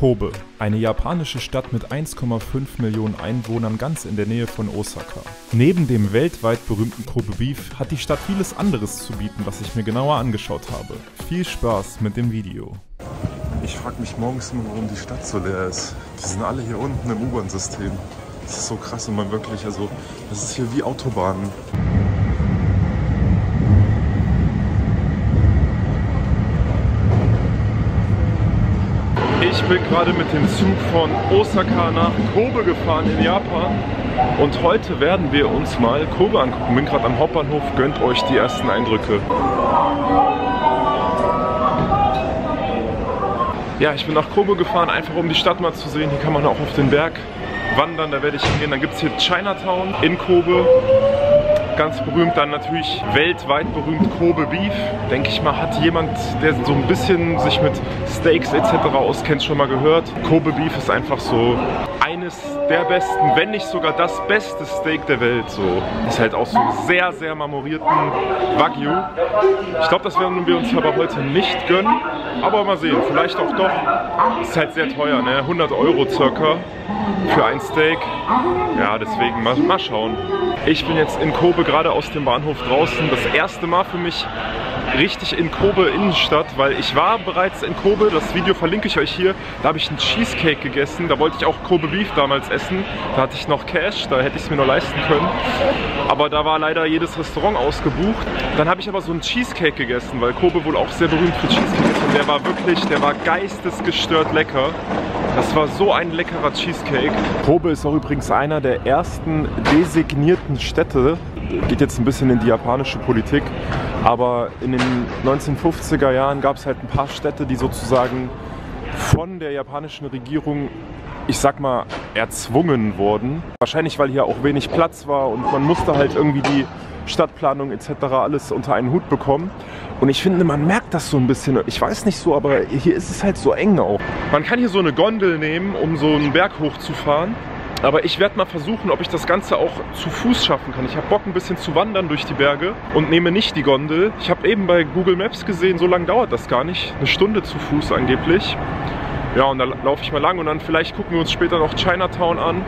Kobe, eine japanische Stadt mit 1,5 Millionen Einwohnern ganz in der Nähe von Osaka. Neben dem weltweit berühmten Kobe Beef hat die Stadt vieles anderes zu bieten, was ich mir genauer angeschaut habe. Viel Spaß mit dem Video. Ich frage mich morgens immer, warum die Stadt so leer ist. Die sind alle hier unten im U-Bahn-System. Das ist so krass und man wirklich, also das ist hier wie Autobahnen. Ich bin gerade mit dem Zug von Osaka nach Kobe gefahren in Japan und heute werden wir uns mal Kobe angucken. Bin gerade am Hauptbahnhof, gönnt euch die ersten Eindrücke. Ja, ich bin nach Kobe gefahren, einfach um die Stadt mal zu sehen. Hier kann man auch auf den Berg wandern, da werde ich hingehen. Dann gibt es hier Chinatown in Kobe. Ganz berühmt, dann natürlich weltweit berühmt Kobe Beef. Denke ich mal, hat jemand, der so ein bisschen sich mit Steaks etc. auskennt, schon mal gehört. Kobe Beef ist einfach so eines der besten, wenn nicht sogar das beste Steak der Welt. So ist halt auch so sehr, sehr marmorierten Wagyu. Ich glaube, das werden wir uns aber heute nicht gönnen. Aber mal sehen, vielleicht auch doch. Ist halt sehr teuer, ne? 100 Euro circa für ein Steak. Ja, deswegen mal schauen. Ich bin jetzt in Kobe gerade aus dem Bahnhof draußen. Das erste Mal für mich richtig in Kobe Innenstadt, weil ich war bereits in Kobe. Das Video verlinke ich euch hier. Da habe ich einen Cheesecake gegessen. Da wollte ich auch Kobe Beef damals essen. Da hatte ich noch Cash, da hätte ich es mir noch leisten können. Aber da war leider jedes Restaurant ausgebucht. Dann habe ich aber so einen Cheesecake gegessen, weil Kobe wohl auch sehr berühmt für Cheesecake ist. Und der war wirklich, der war geistesgestört lecker. Das war so ein leckerer Cheesecake. Kobe ist auch übrigens einer der ersten designierten Städte. Geht jetzt ein bisschen in die japanische Politik. Aber in den 1950er Jahren gab es halt ein paar Städte, die sozusagen von der japanischen Regierung, ich sag mal, erzwungen wurden. Wahrscheinlich, weil hier auch wenig Platz war und man musste halt irgendwie die Stadtplanung etc. alles unter einen Hut bekommen. Und ich finde, man merkt das so ein bisschen. Ich weiß nicht so, aber hier ist es halt so eng auch. Man kann hier so eine Gondel nehmen, um so einen Berg hochzufahren. Aber ich werde mal versuchen, ob ich das Ganze auch zu Fuß schaffen kann. Ich habe Bock, ein bisschen zu wandern durch die Berge und nehme nicht die Gondel. Ich habe eben bei Google Maps gesehen, so lange dauert das gar nicht. Eine Stunde zu Fuß angeblich. Ja, und da laufe ich mal lang und dann vielleicht gucken wir uns später noch Chinatown an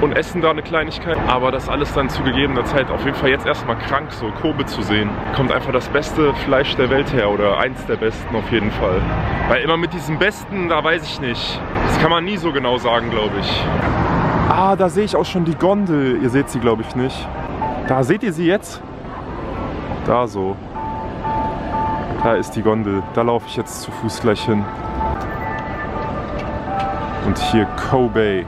und essen da eine Kleinigkeit. Aber das alles dann zu gegebener Zeit. Auf jeden Fall jetzt erstmal krank, so Kobe zu sehen. Kommt einfach das beste Fleisch der Welt her oder eins der besten auf jeden Fall. Weil immer mit diesem Besten, da weiß ich nicht. Das kann man nie so genau sagen, glaube ich. Ah, da sehe ich auch schon die Gondel. Ihr seht sie, glaube ich, nicht. Da seht ihr sie jetzt? Da so. Da ist die Gondel. Da laufe ich jetzt zu Fuß gleich hin. Und hier Kobe.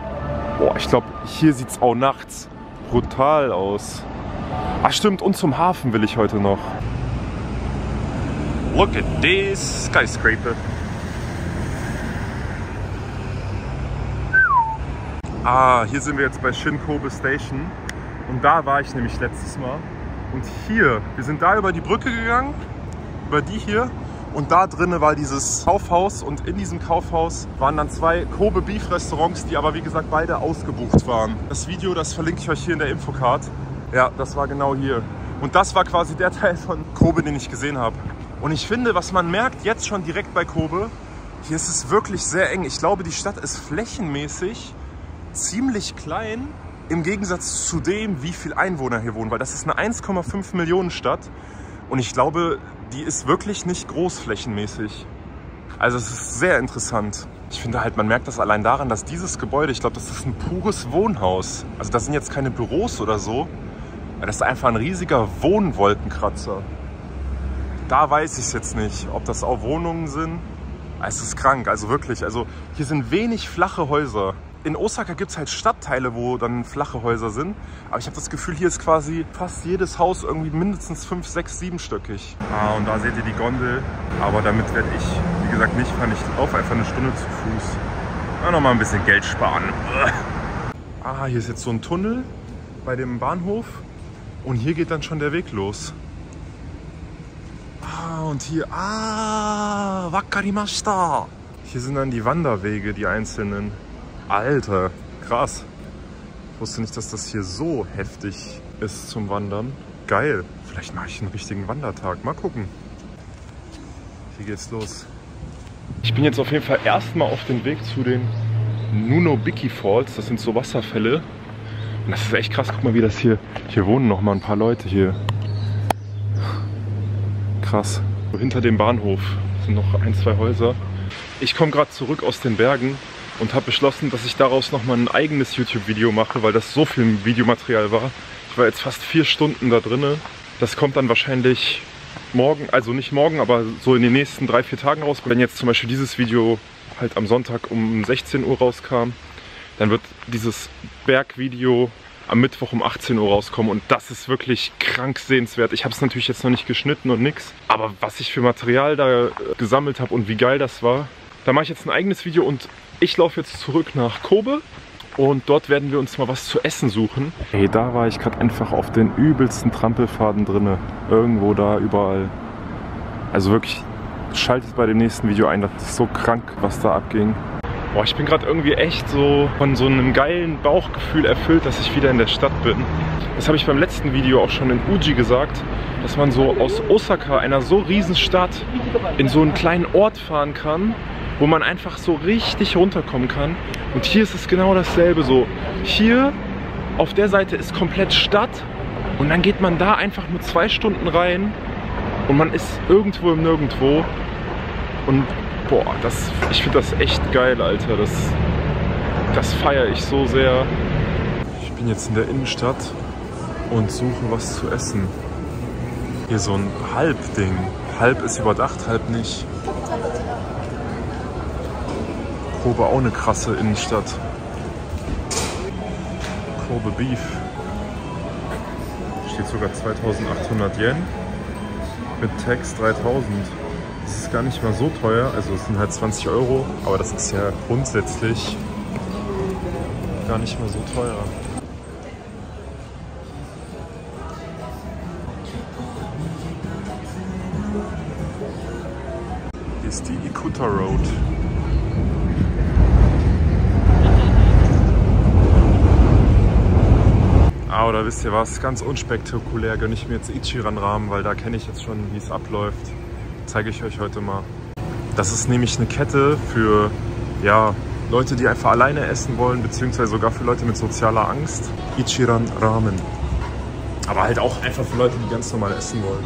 Boah, ich glaube, hier sieht es auch nachts brutal aus. Ach stimmt, und zum Hafen will ich heute noch. Look at this skyscraper. Ah, hier sind wir jetzt bei Shinkobe Station. Und da war ich nämlich letztes Mal. Und hier, wir sind da über die Brücke gegangen, über die hier. Und da drinnen war dieses Kaufhaus und in diesem Kaufhaus waren dann zwei Kobe Beef Restaurants, die aber wie gesagt beide ausgebucht waren. Das Video, das verlinke ich euch hier in der Infocard. Ja, das war genau hier. Und das war quasi der Teil von Kobe, den ich gesehen habe. Und ich finde, was man merkt jetzt schon direkt bei Kobe, hier ist es wirklich sehr eng. Ich glaube, die Stadt ist flächenmäßig ziemlich klein im Gegensatz zu dem, wie viele Einwohner hier wohnen, weil das ist eine 1,5 Millionen Stadt. Und ich glaube, die ist wirklich nicht großflächenmäßig. Also es ist sehr interessant. Ich finde halt, man merkt das allein daran, dass dieses Gebäude, ich glaube, das ist ein pures Wohnhaus. Also da sind jetzt keine Büros oder so. Das ist einfach ein riesiger Wohnwolkenkratzer. Da weiß ich es jetzt nicht, ob das auch Wohnungen sind. Es ist krank, also wirklich. Also hier sind wenig flache Häuser. In Osaka gibt es halt Stadtteile, wo dann flache Häuser sind. Aber ich habe das Gefühl, hier ist quasi fast jedes Haus irgendwie mindestens 5, 6, 7-stöckig. Ah, und da seht ihr die Gondel. Aber damit werde ich, wie gesagt, nicht vernichtet auf. Einfach eine Stunde zu Fuß. Ja, nochmal ein bisschen Geld sparen. Ah, hier ist jetzt so ein Tunnel bei dem Bahnhof. Und hier geht dann schon der Weg los. Ah, und hier... Ah, wakarimashita. Hier sind dann die Wanderwege, die einzelnen. Alter, krass. Ich wusste nicht, dass das hier so heftig ist zum Wandern. Geil. Vielleicht mache ich einen richtigen Wandertag. Mal gucken. Hier geht's los. Ich bin jetzt auf jeden Fall erstmal auf dem Weg zu den Nunobiki Falls. Das sind so Wasserfälle. Und das ist echt krass. Guck mal, wie das hier. Hier wohnen noch mal ein paar Leute hier. Krass. Hinter dem Bahnhof sind noch ein, zwei Häuser. Ich komme gerade zurück aus den Bergen und habe beschlossen, dass ich daraus nochmal ein eigenes YouTube-Video mache, weil das so viel Videomaterial war. Ich war jetzt fast 4 Stunden da drinne. Das kommt dann wahrscheinlich morgen, also nicht morgen, aber so in den nächsten 3, 4 Tagen raus. Wenn jetzt zum Beispiel dieses Video halt am Sonntag um 16 Uhr rauskam, dann wird dieses Bergvideo am Mittwoch um 18 Uhr rauskommen und das ist wirklich krank sehenswert. Ich habe es natürlich jetzt noch nicht geschnitten und nix, aber was ich für Material da gesammelt habe und wie geil das war, da mache ich jetzt ein eigenes Video und ich laufe jetzt zurück nach Kobe und dort werden wir uns mal was zu essen suchen. Hey, da war ich gerade einfach auf den übelsten Trampelfaden drinne, irgendwo da, überall. Also wirklich, schaltet bei dem nächsten Video ein, das ist so krank, was da abging. Boah, ich bin gerade irgendwie echt so von so einem geilen Bauchgefühl erfüllt, dass ich wieder in der Stadt bin. Das habe ich beim letzten Video auch schon in Uji gesagt, dass man so aus Osaka, einer so riesen Stadt, in so einen kleinen Ort fahren kann, wo man einfach so richtig runterkommen kann. Und hier ist es genau dasselbe so. Hier auf der Seite ist komplett Stadt und dann geht man da einfach nur 2 Stunden rein und man ist irgendwo im Nirgendwo. Und boah, ich finde das echt geil, Alter. Das feiere ich so sehr. Ich bin jetzt in der Innenstadt und suche was zu essen. Hier so ein Halb-Ding. Halb ist überdacht, halb nicht. Kobe auch eine krasse Innenstadt. Kobe Beef. Steht sogar 2800 Yen. Mit Tax 3000. Das ist gar nicht mal so teuer, also es sind halt 20 Euro, aber das ist ja grundsätzlich gar nicht mal so teuer. Hier ist die Ikuta Road. Ah, oder wisst ihr was, ganz unspektakulär gönne ich mir jetzt Ichiran Ramen, weil da kenne ich jetzt schon, wie es abläuft. Zeige ich euch heute mal. Das ist nämlich eine Kette für, ja, Leute, die einfach alleine essen wollen, beziehungsweise sogar für Leute mit sozialer Angst. Ichiran Ramen. Aber halt auch einfach für Leute, die ganz normal essen wollen.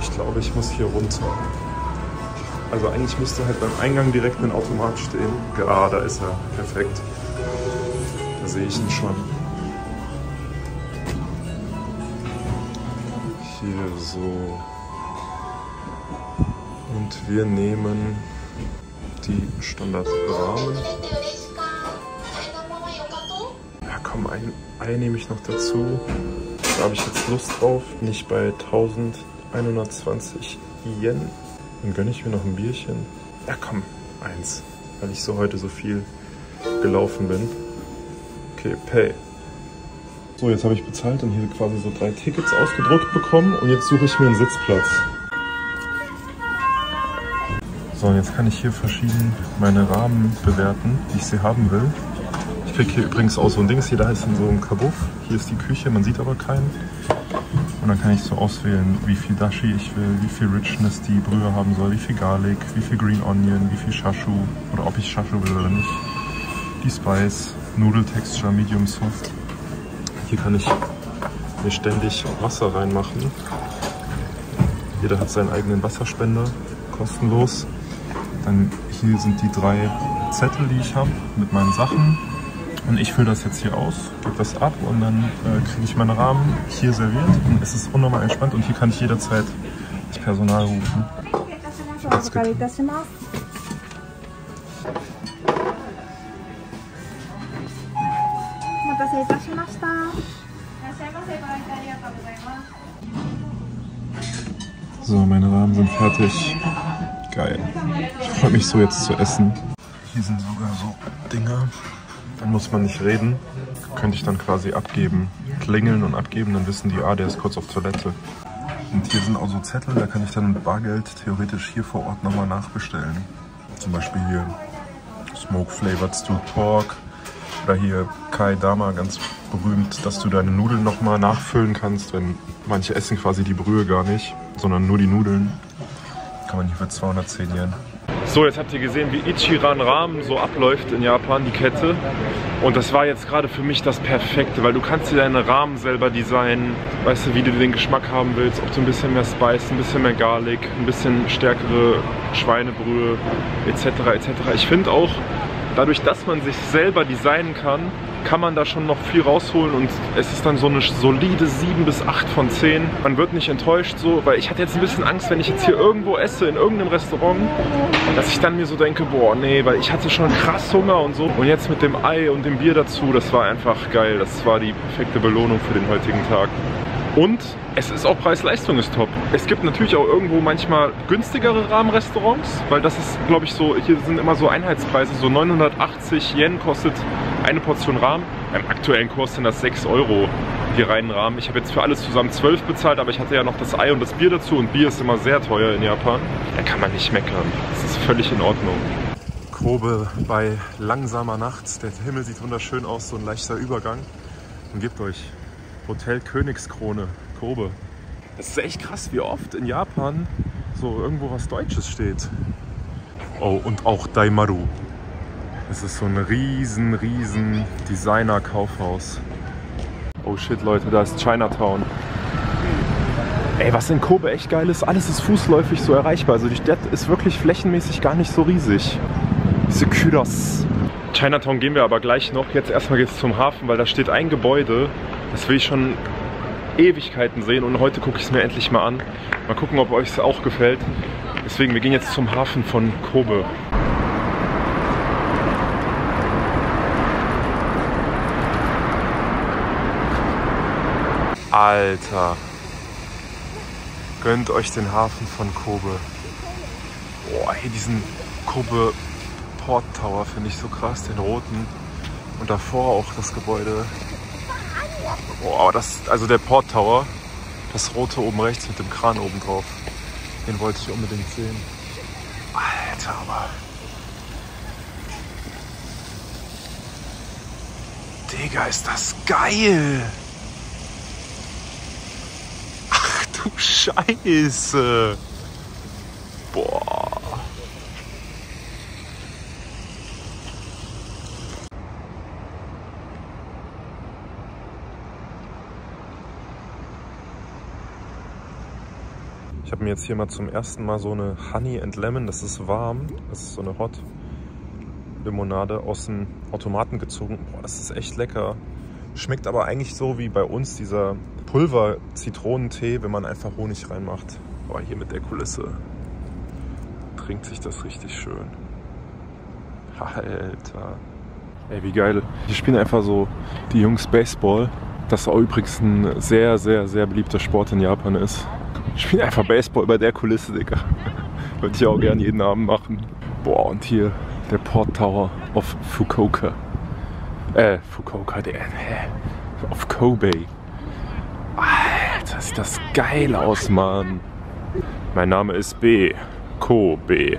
Ich glaube, ich muss hier runter. Also eigentlich müsste halt beim Eingang direkt ein Automat stehen. Ah, da ist er. Perfekt. Da sehe ich ihn schon. Hier so. Und wir nehmen die Standardrahmen. Ja komm, ein Ei nehme ich noch dazu. Da habe ich jetzt Lust drauf. Nicht bei 1120 Yen. Dann gönne ich mir noch ein Bierchen. Ja komm, eins. Weil ich so heute so viel gelaufen bin. Okay, Pay. So, jetzt habe ich bezahlt und hier quasi so 3 Tickets ausgedruckt bekommen. Und jetzt suche ich mir einen Sitzplatz. So, und jetzt kann ich hier verschieden meine Ramen bewerten, wie ich sie haben will. Ich kriege hier übrigens auch so ein Dings, hier da ist so ein Kabuff. Hier ist die Küche, man sieht aber keinen. Und dann kann ich so auswählen, wie viel Dashi ich will, wie viel Richness die Brühe haben soll, wie viel Garlic, wie viel Green Onion, wie viel Shashu oder ob ich Shashu will oder nicht. Die Spice, Nudeltexture, Medium Soft. Hier kann ich mir ständig Wasser reinmachen. Jeder hat seinen eigenen Wasserspender, kostenlos. Dann hier sind die 3 Zettel, die ich habe mit meinen Sachen. Und ich fülle das jetzt hier aus, gebe das ab und dann kriege ich meinen Ramen hier serviert. Und es ist unnormal entspannt und hier kann ich jederzeit das Personal rufen. So, meine Ramen sind fertig. Geil. Ich freue mich so jetzt zu essen. Hier sind sogar so Dinger. Dann muss man nicht reden. Könnte ich dann quasi abgeben. Klingeln und abgeben, dann wissen die, ah, der ist kurz auf Toilette. Und hier sind auch so Zettel, da kann ich dann mit Bargeld theoretisch hier vor Ort nochmal nachbestellen. Zum Beispiel hier Smoke Flavored Stewed Pork. Oder hier Kai Dama, ganz berühmt, dass du deine Nudeln nochmal nachfüllen kannst, wenn manche essen quasi die Brühe gar nicht, sondern nur die Nudeln. Kann man hier für 210 Yen. So, jetzt habt ihr gesehen, wie Ichiran Ramen so abläuft in Japan, die Kette. Und das war jetzt gerade für mich das Perfekte, weil du kannst dir deine Ramen selber designen. Weißt du, wie du den Geschmack haben willst, ob du ein bisschen mehr Spice, ein bisschen mehr Garlic, ein bisschen stärkere Schweinebrühe etc. etc. Ich finde auch, dadurch, dass man sich selber designen kann, kann man da schon noch viel rausholen und es ist dann so eine solide 7 bis 8 von 10. Man wird nicht enttäuscht so, weil ich hatte jetzt ein bisschen Angst, wenn ich jetzt hier irgendwo esse, in irgendeinem Restaurant, dass ich dann mir so denke, boah, nee, weil ich hatte schon krass Hunger und so. Und jetzt mit dem Ei und dem Bier dazu, das war einfach geil. Das war die perfekte Belohnung für den heutigen Tag. Und es ist auch Preis-Leistung ist top. Es gibt natürlich auch irgendwo manchmal günstigere Rahmenrestaurants, weil das ist, glaube ich, so, hier sind immer so Einheitspreise, so 980 Yen kostet eine Portion Rahmen. Beim aktuellen Kurs sind das 6 Euro, die reinen Rahmen. Ich habe jetzt für alles zusammen 12 bezahlt, aber ich hatte ja noch das Ei und das Bier dazu und Bier ist immer sehr teuer in Japan. Da kann man nicht meckern, das ist völlig in Ordnung. Kobe bei langsamer Nacht, der Himmel sieht wunderschön aus, so ein leichter Übergang. Und gebt euch Hotel Königskrone, Kobe. Das ist echt krass, wie oft in Japan so irgendwo was Deutsches steht. Oh, und auch Daimaru. Das ist so ein riesen Designer-Kaufhaus. Oh shit, Leute, da ist Chinatown. Ey, was in Kobe echt geil ist, alles ist fußläufig so erreichbar. Also die Stadt ist wirklich flächenmäßig gar nicht so riesig. Diese Kyros. Chinatown gehen wir aber gleich noch. Jetzt erstmal geht es zum Hafen, weil da steht ein Gebäude. Das will ich schon Ewigkeiten sehen und heute gucke ich es mir endlich mal an. Mal gucken, ob euch es auch gefällt. Deswegen, wir gehen jetzt zum Hafen von Kobe. Alter, gönnt euch den Hafen von Kobe. Boah, hier diesen Kobe-Port-Tower finde ich so krass, den roten. Und davor auch das Gebäude. Oh, aber das, also der Port Tower, das rote oben rechts mit dem Kran oben drauf, den wollte ich unbedingt sehen. Alter, aber... Digga, ist das geil! Ach du Scheiße! Boah! Ich habe mir jetzt hier mal zum ersten Mal so eine Honey and Lemon, das ist warm, das ist so eine Hot Limonade aus dem Automaten gezogen. Boah, das ist echt lecker. Schmeckt aber eigentlich so wie bei uns dieser Pulver-Zitronentee, wenn man einfach Honig reinmacht. Boah, hier mit der Kulisse trinkt sich das richtig schön. Alter. Ey, wie geil. Hier spielen einfach so die Jungs Baseball, das auch übrigens ein sehr beliebter Sport in Japan ist. Ich spiele einfach Baseball bei der Kulisse, Digga. Würde ich auch gern jeden Abend machen. Boah, und hier der Port Tower auf Fukuoka. Auf Kobe. Alter, sieht das geil aus, Mann. Mein Name ist B. Kobe.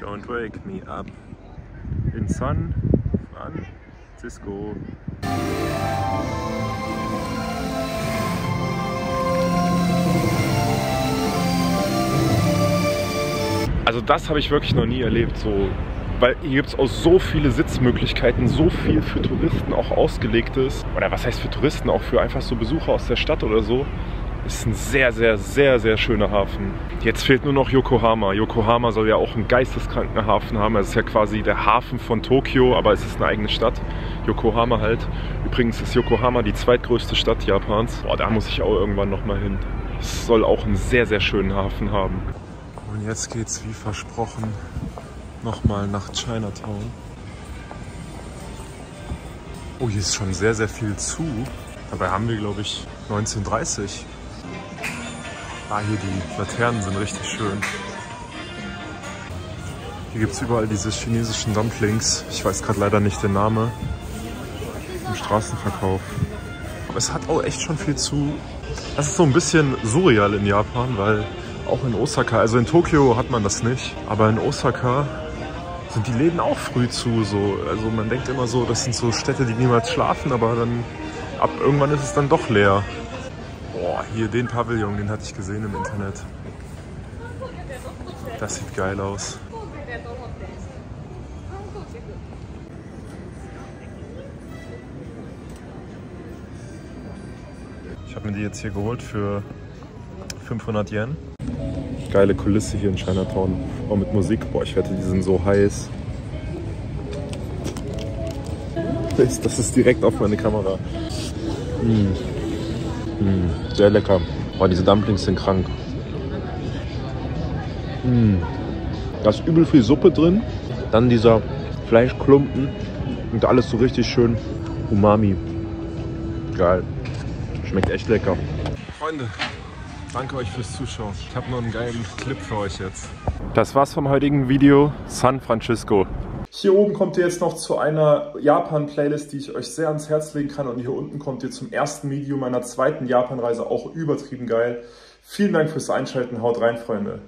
Don't wake me up in San Francisco. Also das habe ich wirklich noch nie erlebt, so, weil hier gibt es auch so viele Sitzmöglichkeiten, so viel für Touristen auch ausgelegt ist. Oder was heißt für Touristen, auch für einfach so Besucher aus der Stadt oder so. Ist ein sehr schöner Hafen. Jetzt fehlt nur noch Yokohama. Yokohama soll ja auch einen geisteskranken Hafen haben. Es ist ja quasi der Hafen von Tokio, aber es ist eine eigene Stadt. Yokohama halt. Übrigens ist Yokohama die zweitgrößte Stadt Japans. Boah, da muss ich auch irgendwann nochmal hin. Es soll auch einen sehr schönen Hafen haben. Und jetzt geht's wie versprochen nochmal nach Chinatown. Oh, hier ist schon sehr viel zu. Dabei haben wir, glaube ich, 19:30 Uhr. Ah, hier die Laternen sind richtig schön. Hier gibt es überall diese chinesischen Dumplings. Ich weiß gerade leider nicht den Namen. Im Straßenverkauf. Aber es hat auch echt schon viel zu. Das ist so ein bisschen surreal in Japan, weil auch in Osaka. Also in Tokio hat man das nicht, aber in Osaka sind die Läden auch früh zu. So. Also man denkt immer so, das sind so Städte, die niemals schlafen, aber dann ab irgendwann ist es dann doch leer. Boah, hier den Pavillon, den hatte ich gesehen im Internet. Das sieht geil aus. Ich habe mir die jetzt hier geholt für 500 Yen. Geile Kulisse hier in Chinatown. Auch mit Musik. Boah, ich wette, die sind so heiß. Das ist direkt auf meine Kamera. Sehr lecker. Boah, diese Dumplings sind krank. Da ist übel viel Suppe drin. Dann dieser Fleischklumpen. Und alles so richtig schön Umami. Geil. Schmeckt echt lecker. Freunde, danke euch fürs Zuschauen. Ich habe noch einen geilen Clip für euch jetzt. Das war's vom heutigen Video. San Francisco. Hier oben kommt ihr jetzt noch zu einer Japan-Playlist, die ich euch sehr ans Herz legen kann. Und hier unten kommt ihr zum ersten Video meiner zweiten Japan-Reise. Auch übertrieben geil. Vielen Dank fürs Einschalten. Haut rein, Freunde.